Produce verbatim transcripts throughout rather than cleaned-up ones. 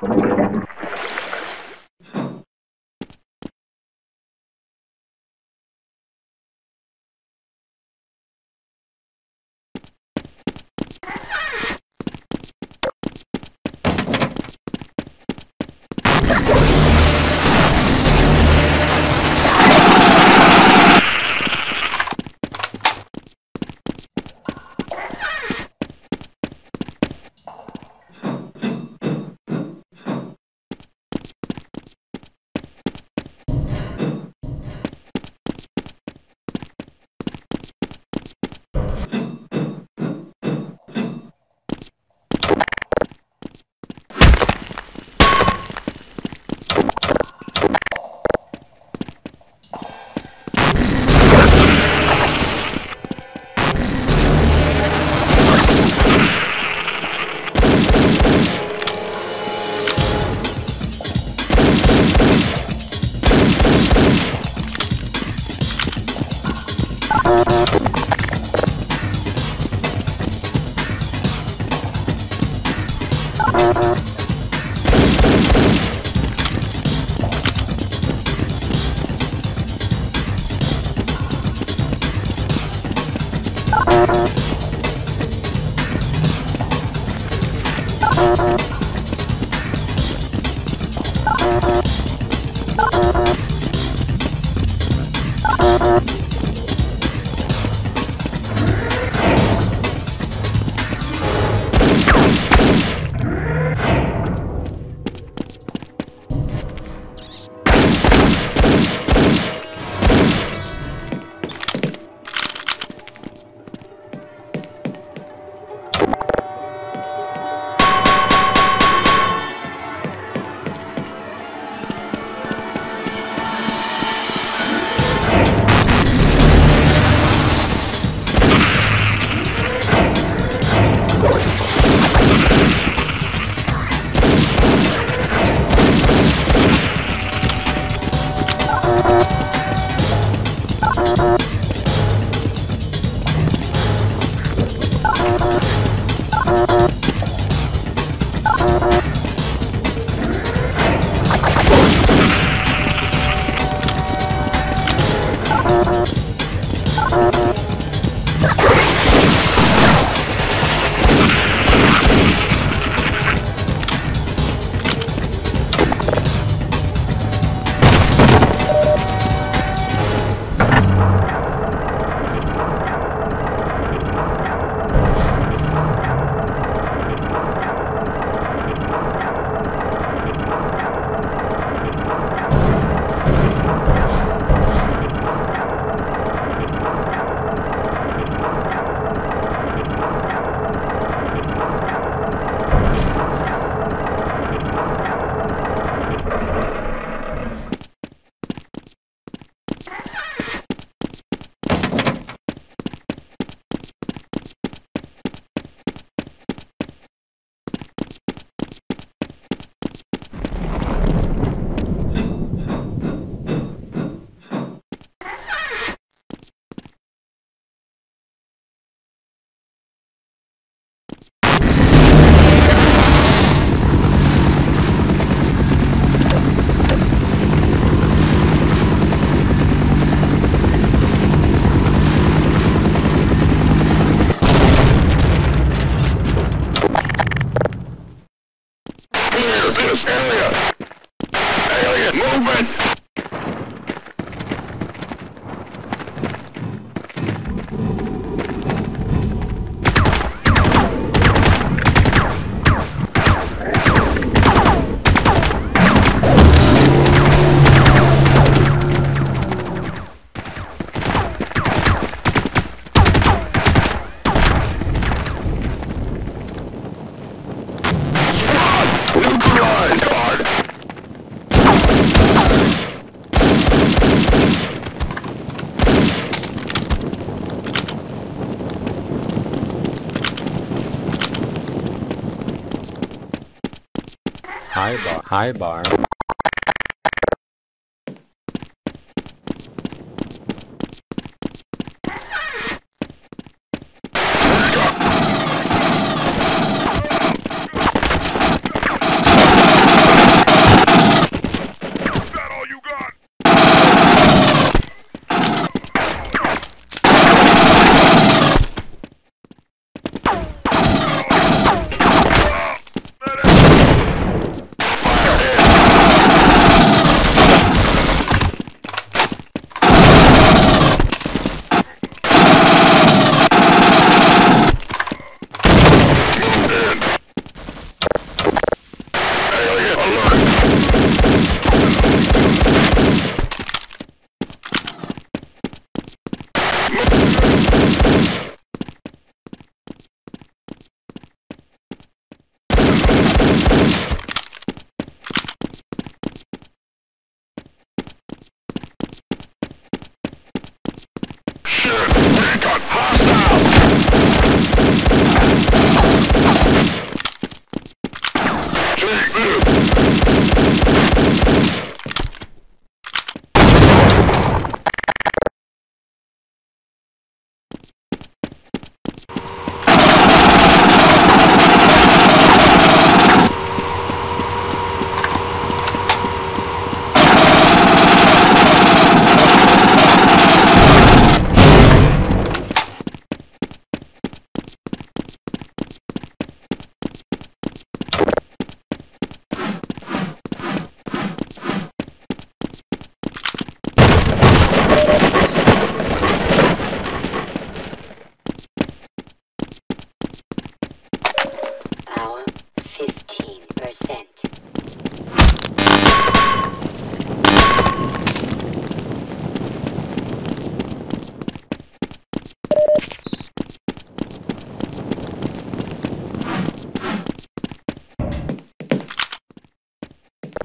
High bar. High bar.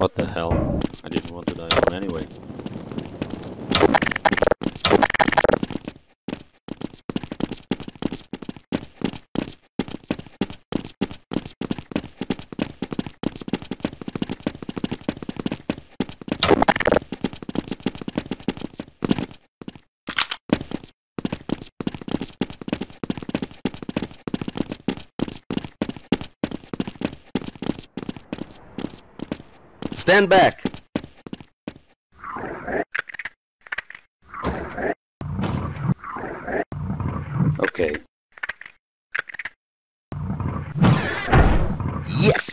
What the hell? I didn't want to dive in anyway. Stand back! Okay. Yes!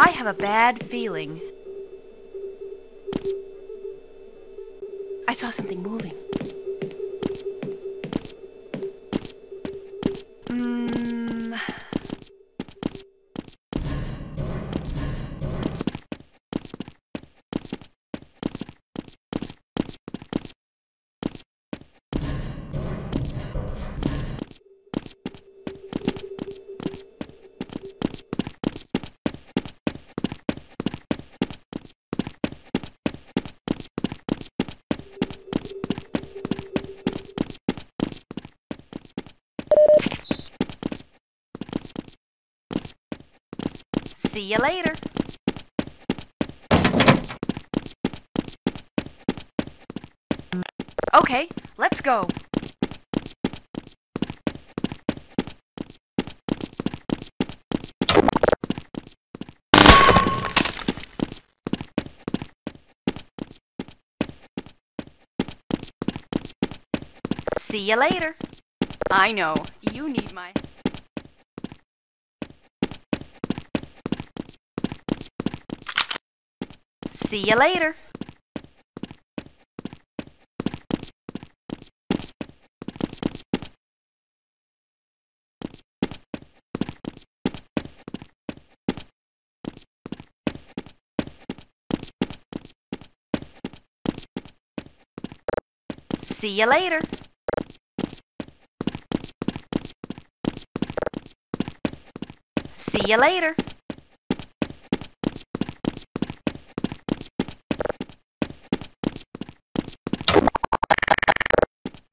I have a bad feeling. I saw something moving. Mm. See you later. Okay, let's go. See you later. I know, you need my... See you later. See you later. See you later.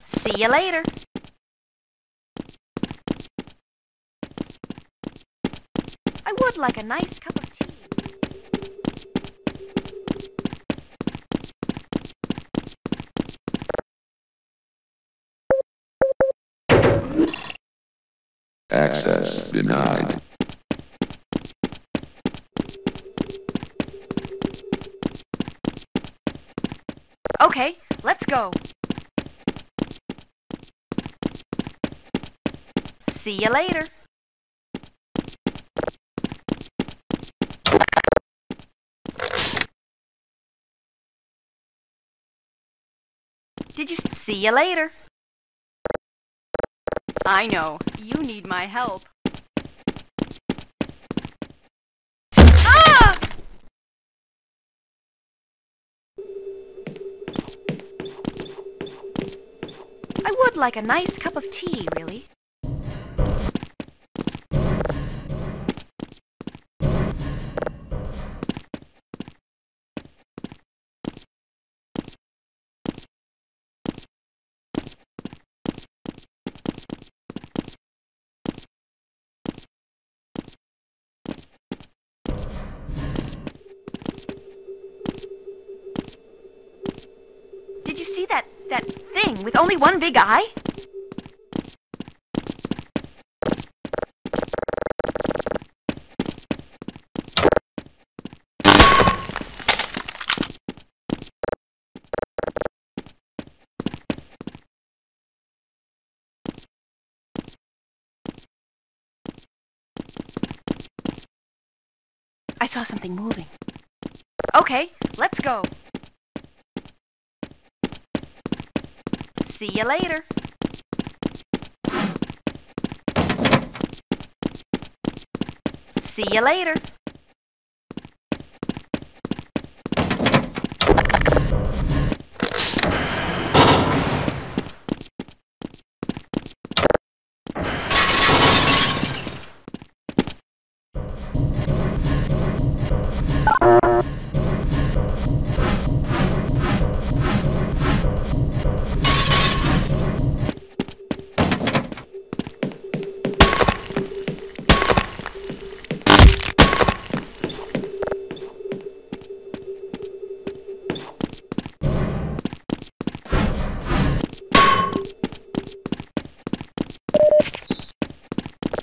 See you later. I would like a nice cup of tea. Access denied. Okay, let's go. See you later. Did you see you later? I know, you need my help. Ah! I would like a nice cup of tea, really. See that, that thing with only one big eye? I saw something moving. Okay, let's go. See you later. See you later.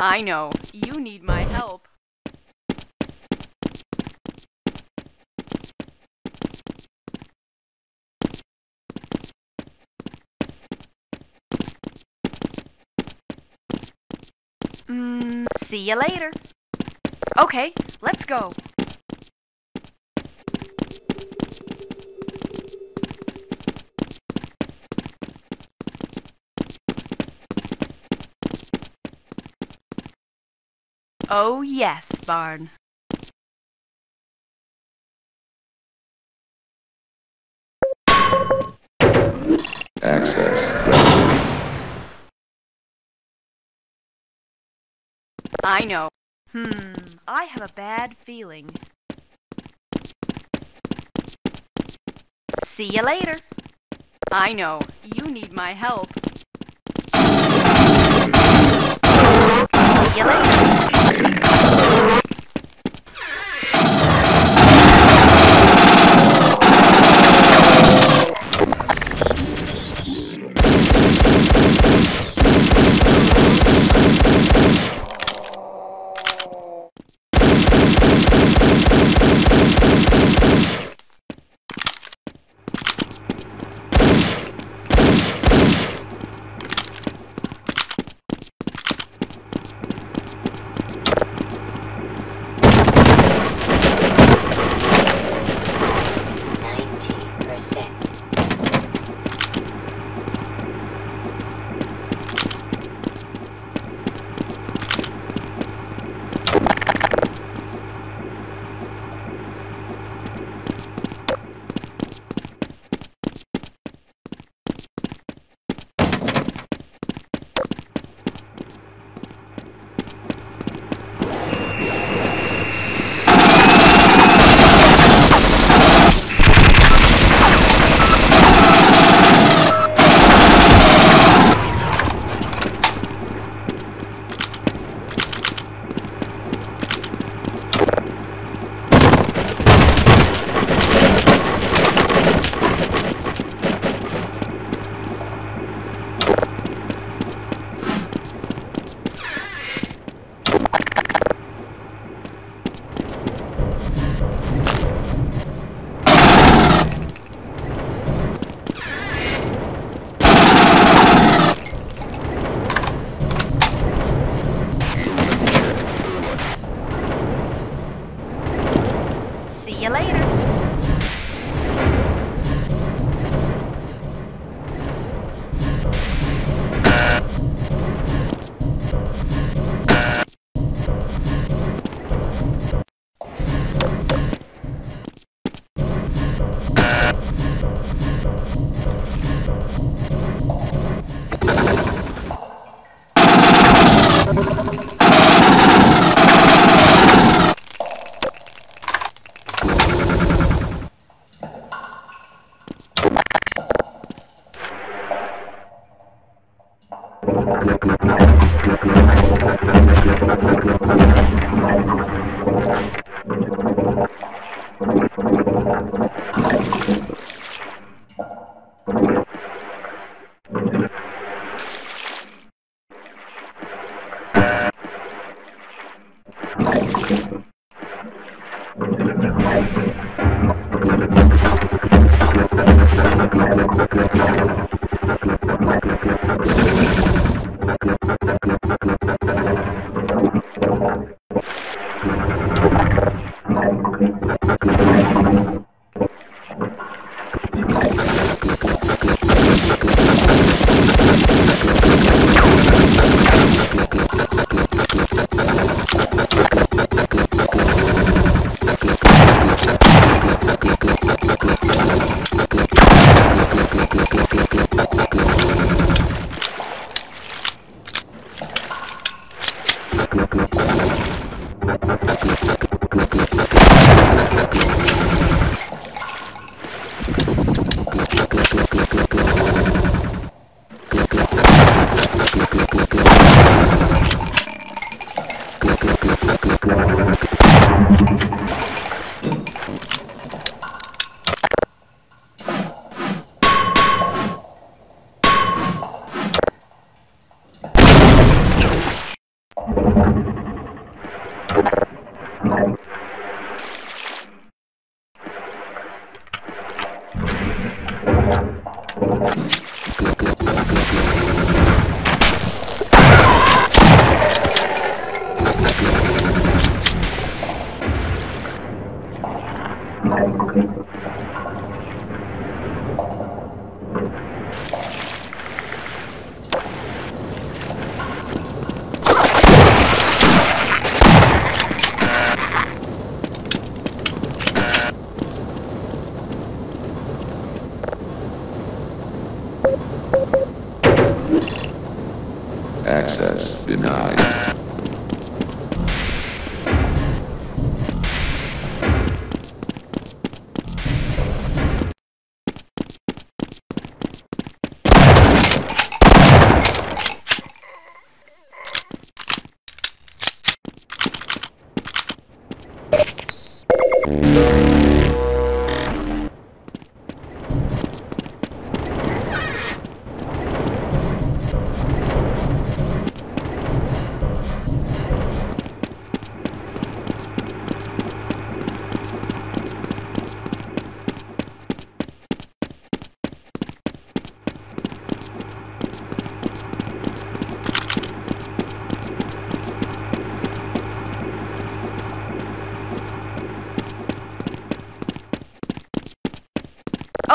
I know, you need my help. Mm, see you later. Okay, let's go. Oh yes, barn. Access. I know. Hmm, I have a bad feeling. See you later. I know, you need my help. See you later.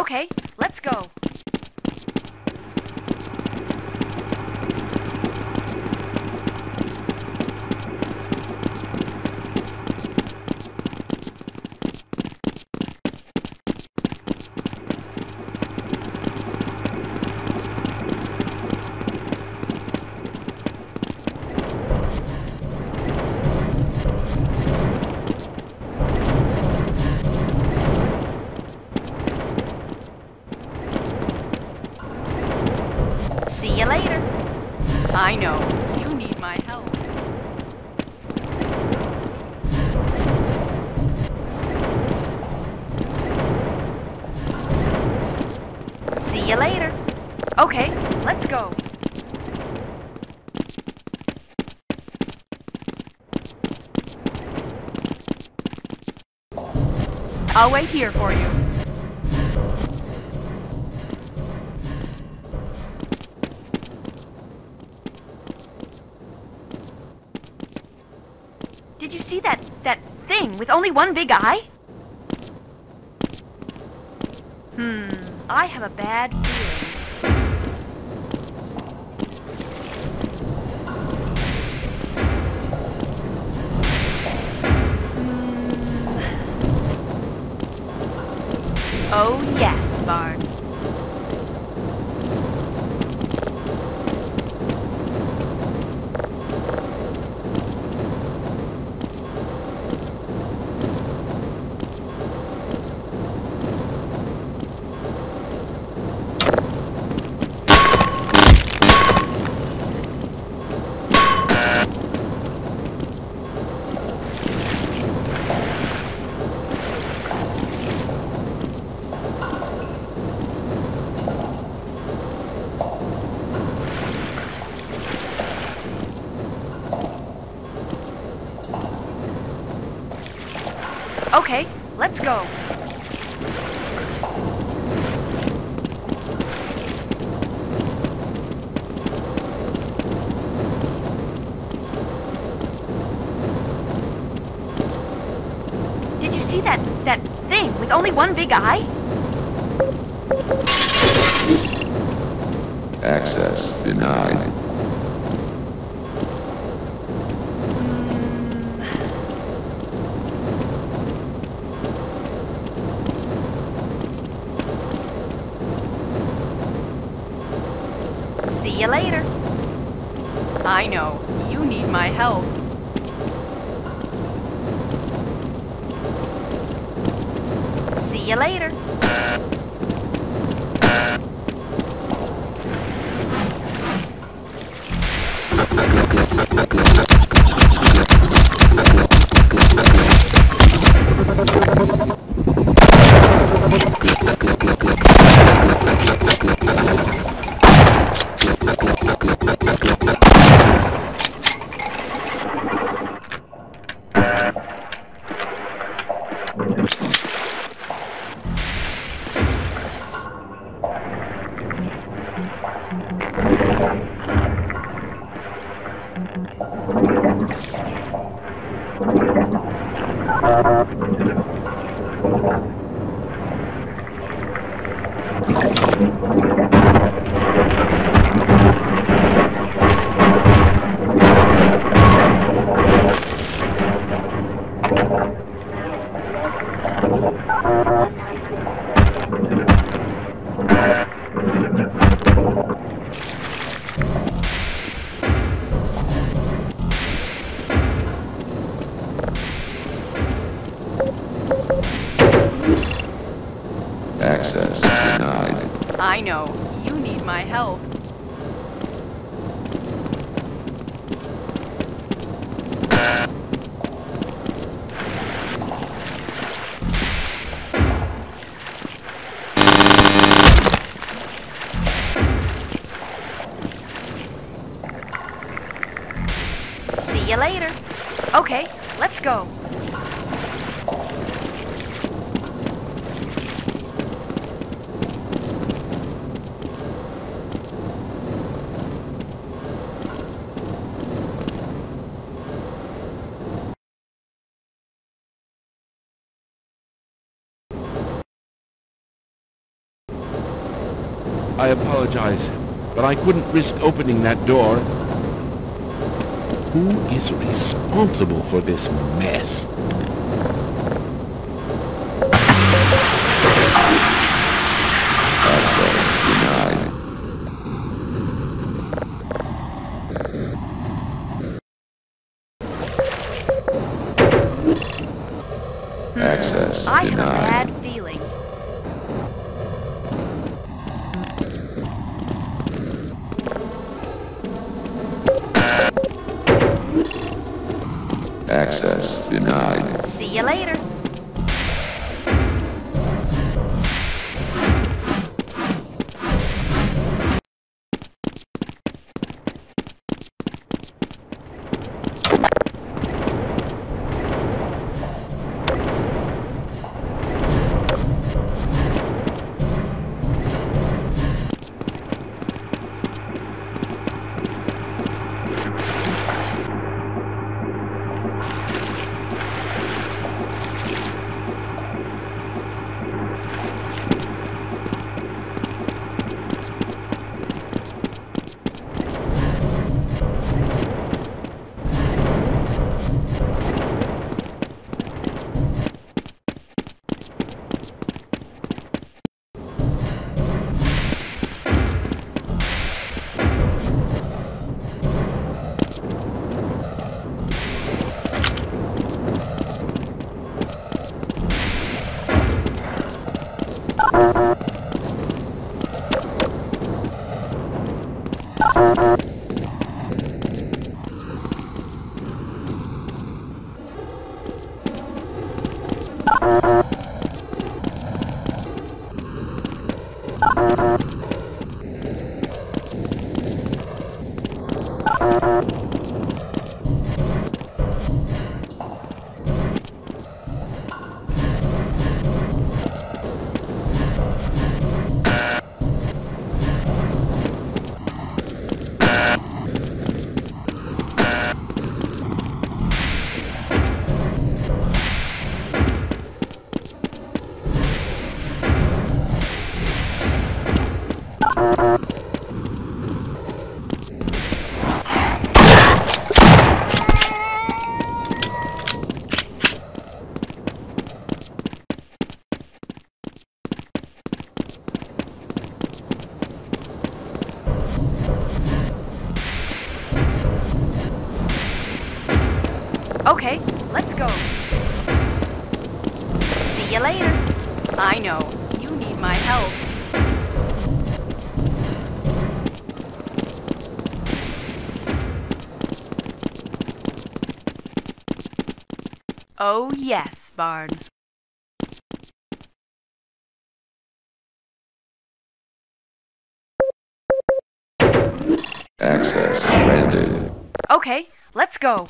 Okay, let's go. See you later. I know, you need my help. See you later. Okay, let's go. I'll wait here for you. Did you see that, that thing with only one big eye? Hmm, I have a bad feeling. Oh yes, Barney. Okay, let's go. Did you see that, that thing with only one big eye? Access denied. See you later. I know, you need my help. See you later. Access denied. I know, you need my help. See you later. Okay, let's go. I apologize, but I couldn't risk opening that door. Who is responsible for this mess? Access denied. I have a bad feeling. Access denied. See you later. Okay, let's go. See you later. I know, you need my help. Oh yes, Barn. Access granted. Okay, let's go.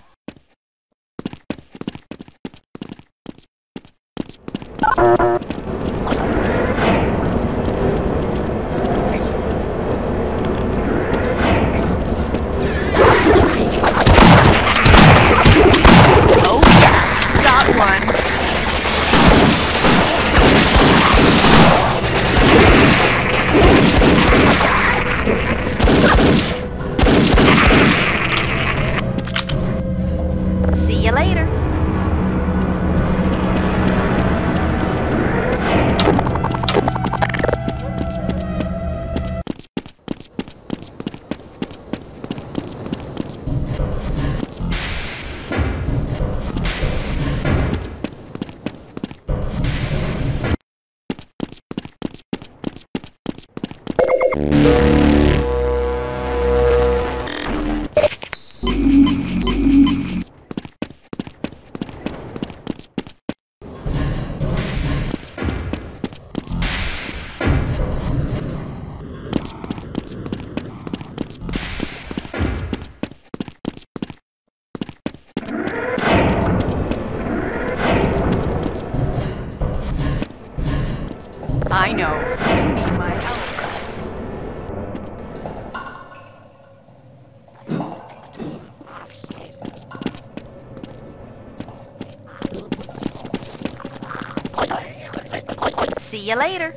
I know. You need my help. See you later.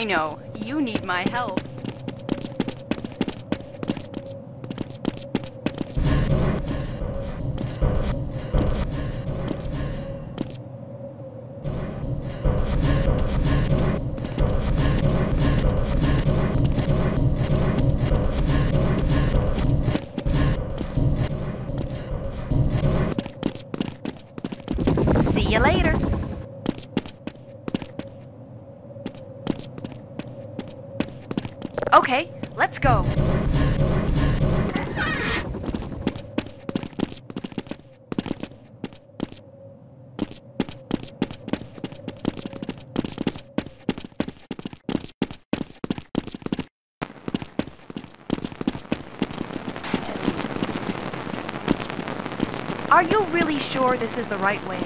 I know. You need my help. See you later. Okay, let's go. Are you really sure this is the right way?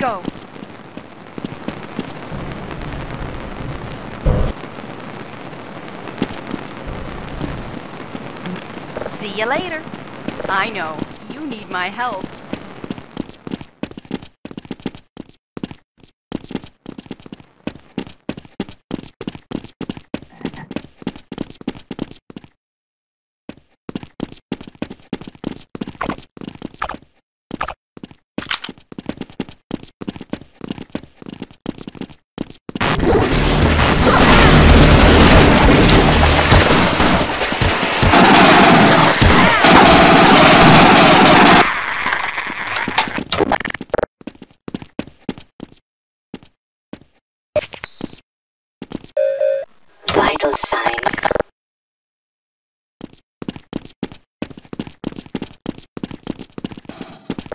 go. See you later. I know, you need my help.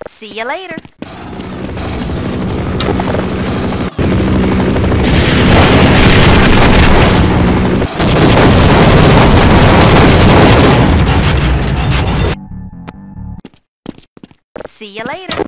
See you later. See you later.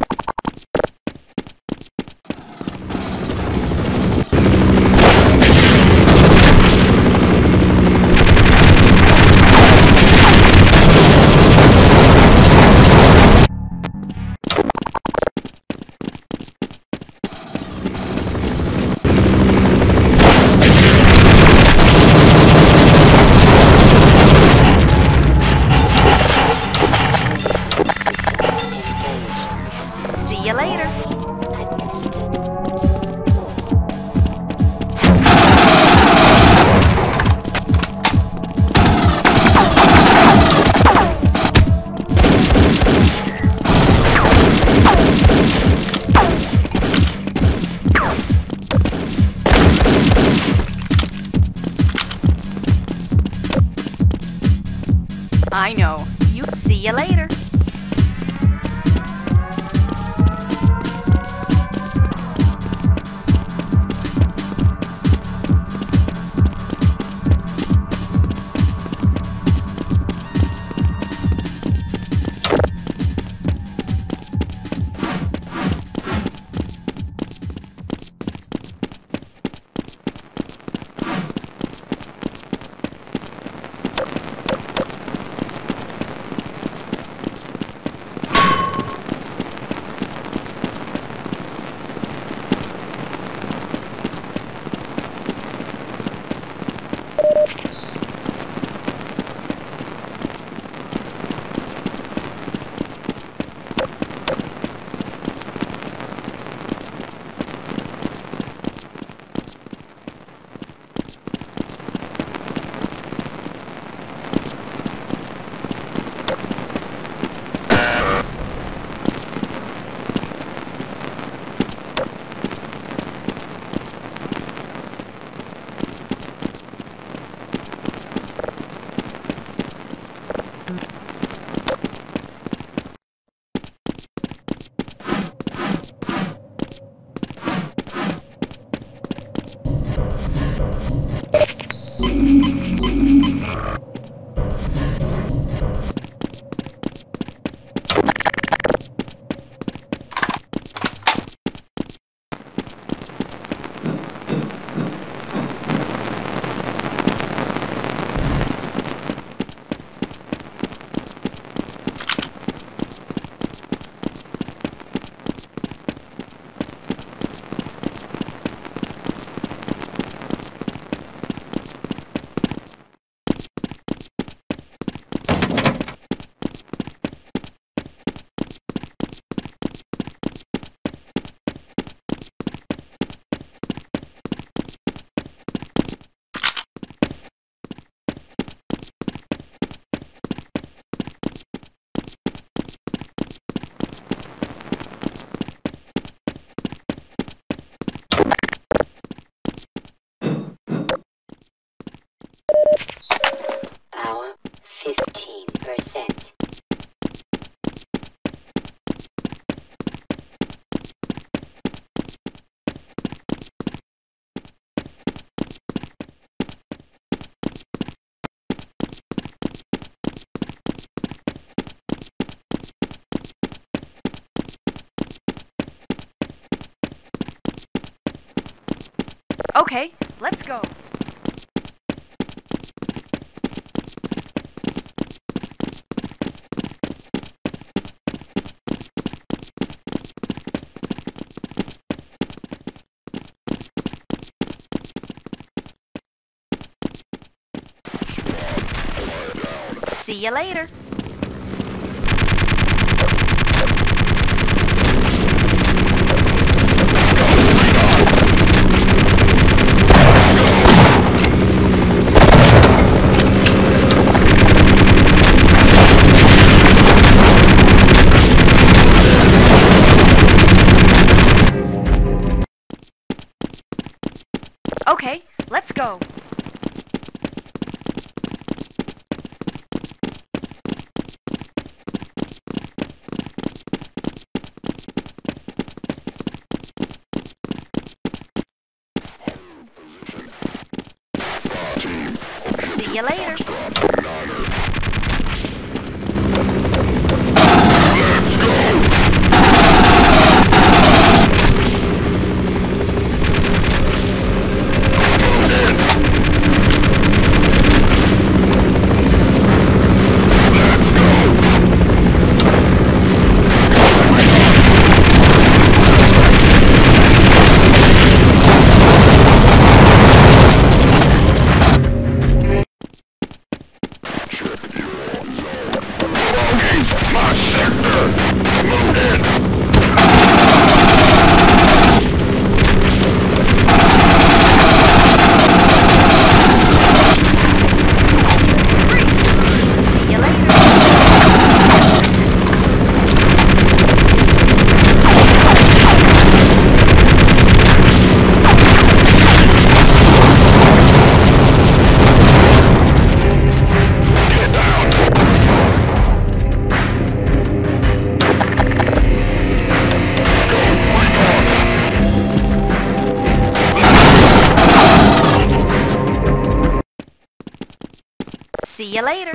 I know. You see you later. Okay, let's go. See you later. Okay, let's go. See you later. See you later.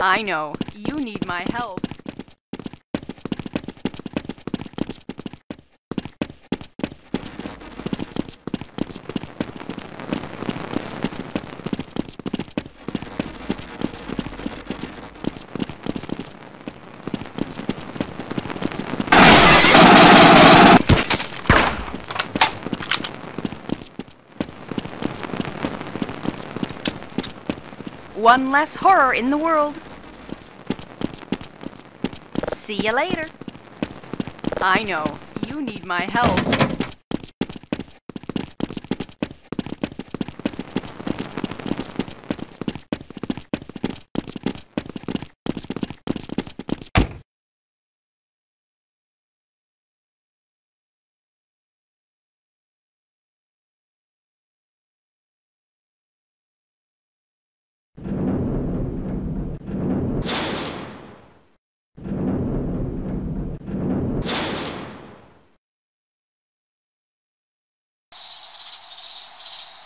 I know. You need my help. One less horror in the world. See you later. I know, you need my help.